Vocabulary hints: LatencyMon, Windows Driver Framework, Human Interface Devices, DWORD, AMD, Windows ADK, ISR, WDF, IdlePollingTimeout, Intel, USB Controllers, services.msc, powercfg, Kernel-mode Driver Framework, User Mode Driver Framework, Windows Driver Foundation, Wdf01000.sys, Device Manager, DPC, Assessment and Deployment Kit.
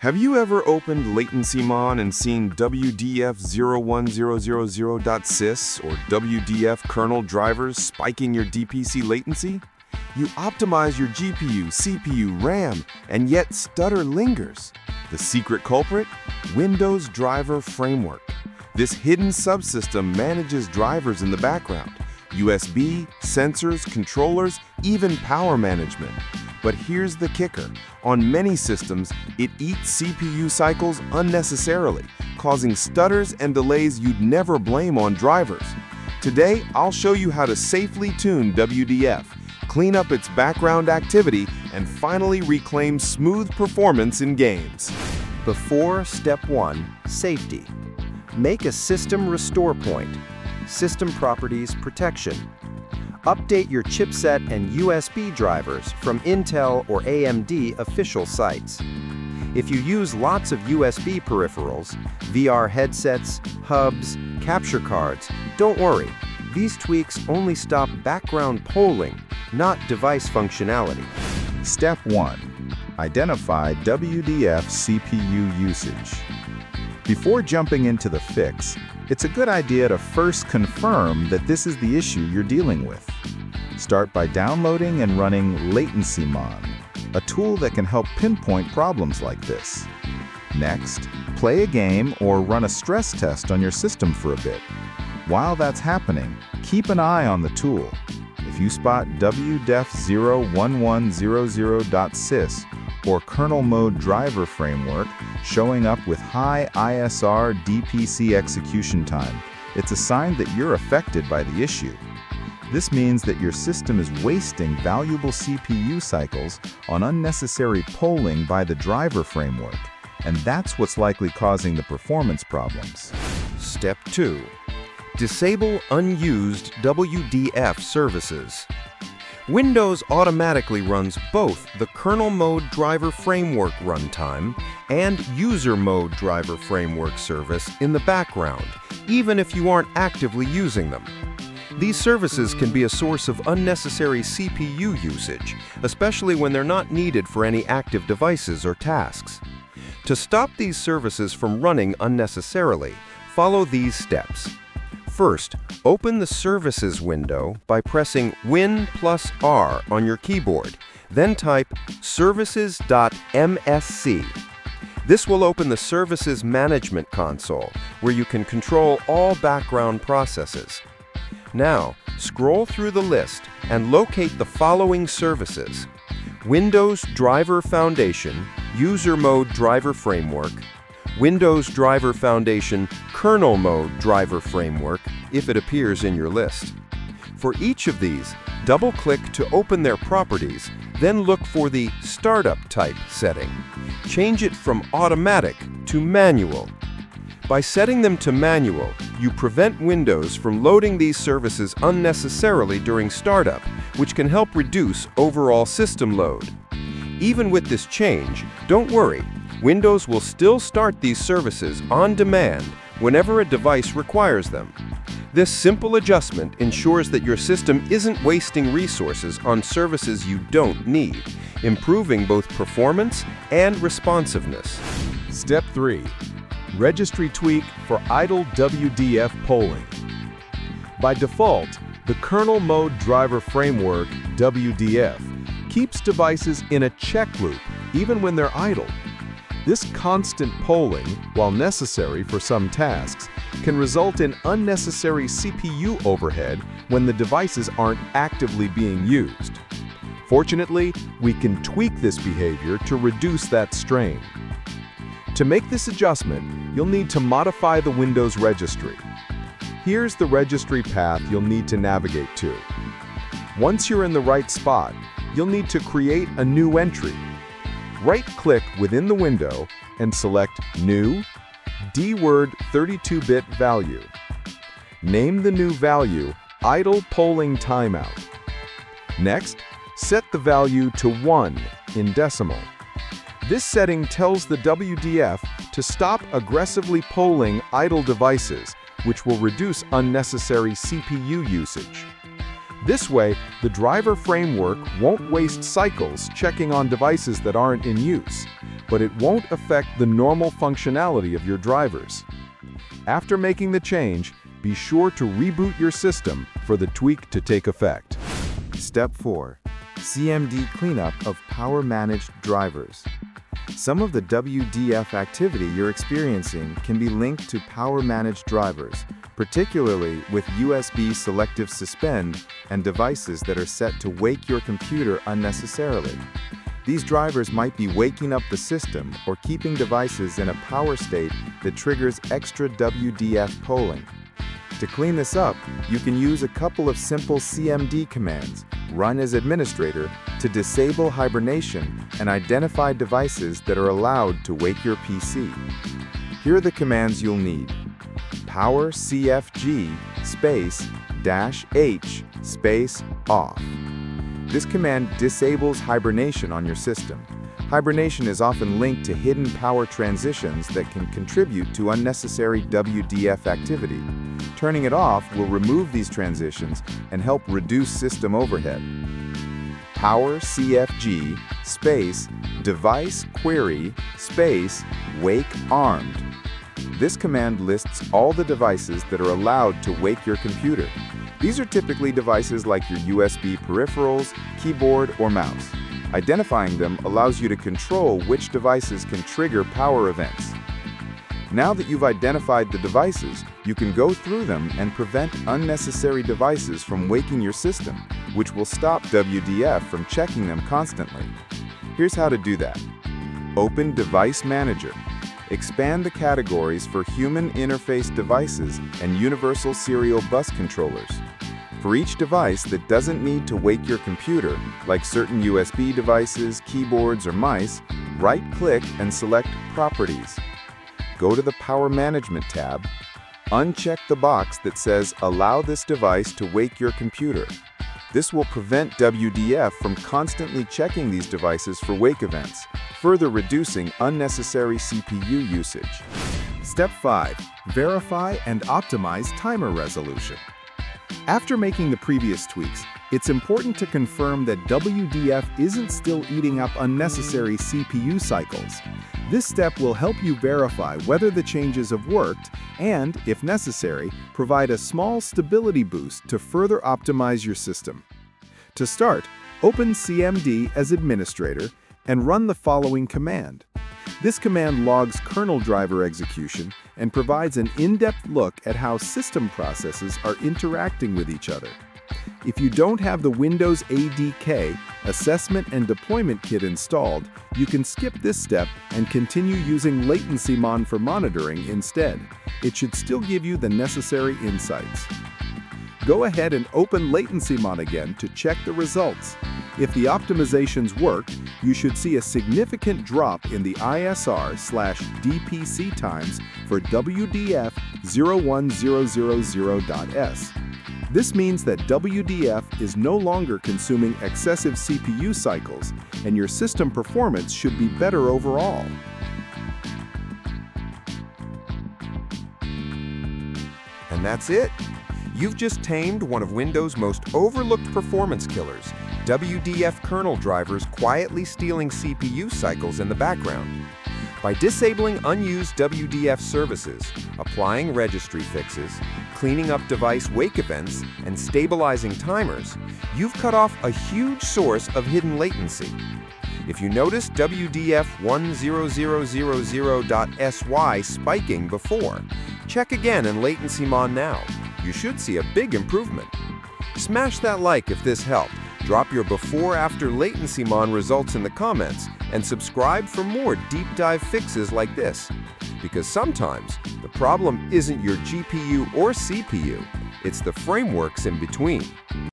Have you ever opened LatencyMon and seen Wdf01000.sys or Wdf kernel drivers spiking your DPC latency? You optimize your GPU, CPU, RAM, and yet stutter lingers. The secret culprit? Windows Driver Framework. This hidden subsystem manages drivers in the background, USB, sensors, controllers, even power management. But here's the kicker. On many systems, it eats CPU cycles unnecessarily, causing stutters and delays you'd never blame on drivers. Today, I'll show you how to safely tune WDF, clean up its background activity, and finally reclaim smooth performance in games. Before step one, safety. Make a system restore point. System properties protection. Update your chipset and USB drivers from Intel or AMD official sites. If you use lots of USB peripherals, VR headsets, hubs, capture cards, don't worry. These tweaks only stop background polling, not device functionality. Step 1. Identify WDF CPU usage. Before jumping into the fix, it's a good idea to first confirm that this is the issue you're dealing with. Start by downloading and running LatencyMon, a tool that can help pinpoint problems like this. Next, play a game or run a stress test on your system for a bit. While that's happening, keep an eye on the tool. If you spot Wdf01000.sys or Kernel Mode Driver Framework showing up with high ISR DPC execution time, it's a sign that you're affected by the issue. This means that your system is wasting valuable CPU cycles on unnecessary polling by the driver framework, and that's what's likely causing the performance problems. Step 2. Disable unused WDF services. Windows automatically runs both the Kernel Mode Driver Framework runtime and User Mode Driver Framework service in the background, even if you aren't actively using them. These services can be a source of unnecessary CPU usage, especially when they're not needed for any active devices or tasks. To stop these services from running unnecessarily, follow these steps. First, open the Services window by pressing Win+R on your keyboard, then type services.msc. This will open the Services Management Console, where you can control all background processes. Now, scroll through the list and locate the following services: Windows Driver Foundation, User Mode Driver Framework, Windows Driver Foundation Kernel Mode Driver Framework, if it appears in your list. For each of these, double-click to open their properties, then look for the Startup Type setting. Change it from Automatic to Manual. By setting them to Manual, you prevent Windows from loading these services unnecessarily during startup, which can help reduce overall system load. Even with this change, don't worry. Windows will still start these services on demand whenever a device requires them. This simple adjustment ensures that your system isn't wasting resources on services you don't need, improving both performance and responsiveness. Step 3. Registry tweak for idle WDF polling. By default, the Kernel Mode Driver Framework, WDF, keeps devices in a check loop even when they're idle. This constant polling, while necessary for some tasks, can result in unnecessary CPU overhead when the devices aren't actively being used. Fortunately, we can tweak this behavior to reduce that strain. To make this adjustment, you'll need to modify the Windows registry. Here's the registry path you'll need to navigate to. Once you're in the right spot, you'll need to create a new entry. Right-click within the window and select New, DWORD 32-bit value. Name the new value IdlePollingTimeout. Next, set the value to 1 in decimal. This setting tells the WDF to stop aggressively polling idle devices, which will reduce unnecessary CPU usage. This way, the driver framework won't waste cycles checking on devices that aren't in use, but it won't affect the normal functionality of your drivers. After making the change, be sure to reboot your system for the tweak to take effect. Step 4. CMD cleanup of power-managed drivers. Some of the WDF activity you're experiencing can be linked to power-managed drivers, particularly with USB selective suspend and devices that are set to wake your computer unnecessarily. These drivers might be waking up the system or keeping devices in a power state that triggers extra WDF polling. To clean this up, you can use a couple of simple CMD commands, run as administrator, to disable hibernation and identify devices that are allowed to wake your PC. Here are the commands you'll need. powercfg -h -off. This command disables hibernation on your system. Hibernation is often linked to hidden power transitions that can contribute to unnecessary WDF activity. Turning it off will remove these transitions and help reduce system overhead. powercfg -device-query -wake-armed. This command lists all the devices that are allowed to wake your computer. These are typically devices like your USB peripherals, keyboard, or mouse. Identifying them allows you to control which devices can trigger power events. Now that you've identified the devices, you can go through them and prevent unnecessary devices from waking your system, which will stop WDF from checking them constantly. Here's how to do that. Open Device Manager. Expand the categories for Human Interface Devices and Universal Serial Bus Controllers. For each device that doesn't need to wake your computer, like certain USB devices, keyboards, or mice, right-click and select Properties. Go to the Power Management tab. Uncheck the box that says Allow this device to wake your computer. This will prevent WDF from constantly checking these devices for wake events, further reducing unnecessary CPU usage. Step 5. Verify and optimize timer resolution. After making the previous tweaks, it's important to confirm that WDF isn't still eating up unnecessary CPU cycles. This step will help you verify whether the changes have worked and, if necessary, provide a small stability boost to further optimize your system. To start, open CMD as administrator and run the following command. This command logs kernel driver execution and provides an in-depth look at how system processes are interacting with each other. If you don't have the Windows ADK Assessment and Deployment Kit installed, you can skip this step and continue using LatencyMon for monitoring instead. It should still give you the necessary insights. Go ahead and open LatencyMon again to check the results. If the optimizations worked, you should see a significant drop in the ISR/DPC times for Wdf01000.sys. This means that WDF is no longer consuming excessive CPU cycles, and your system performance should be better overall. And that's it. You've just tamed one of Windows' most overlooked performance killers, WDF kernel drivers quietly stealing CPU cycles in the background. By disabling unused WDF services, applying registry fixes, cleaning up device wake events, and stabilizing timers, you've cut off a huge source of hidden latency. If you notice WDF10000.sy spiking before, check again in LatencyMon now. You should see a big improvement. Smash that like if this helped. Drop your before-after LatencyMon results in the comments and subscribe for more deep dive fixes like this. Because sometimes the problem isn't your GPU or CPU, it's the frameworks in between.